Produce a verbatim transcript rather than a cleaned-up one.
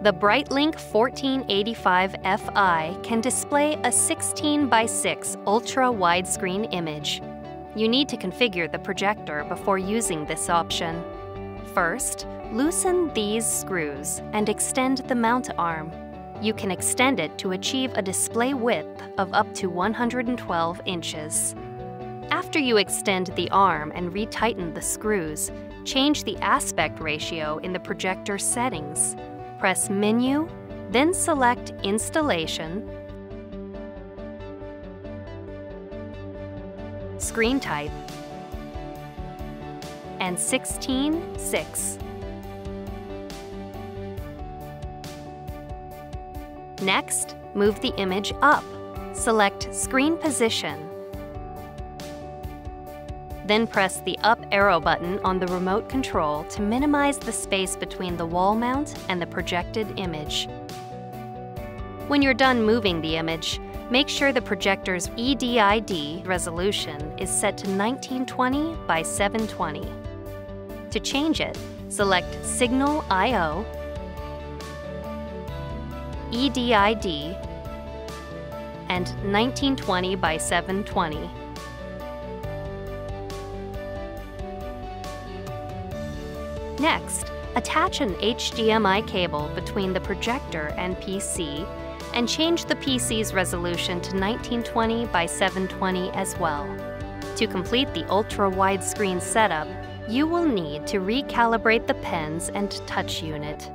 The BrightLink fourteen eighty-five F I can display a sixteen by six ultra-widescreen image. You need to configure the projector before using this option. First, loosen these screws and extend the mount arm. You can extend it to achieve a display width of up to one hundred twelve inches. After you extend the arm and retighten the screws, change the aspect ratio in the projector settings. Press Menu, then select Installation, Screen Type, and sixteen by six. Next, move the image up. Select Screen Position. Then press the up arrow button on the remote control to minimize the space between the wall mount and the projected image. When you're done moving the image, make sure the projector's E D I D resolution is set to nineteen twenty by seven twenty. To change it, select Signal I O, E D I D, and nineteen twenty by seven twenty. Next, attach an H D M I cable between the projector and P C and change the P C's resolution to nineteen twenty by seven twenty as well. To complete the ultra-widescreen setup, you will need to recalibrate the pens and touch unit.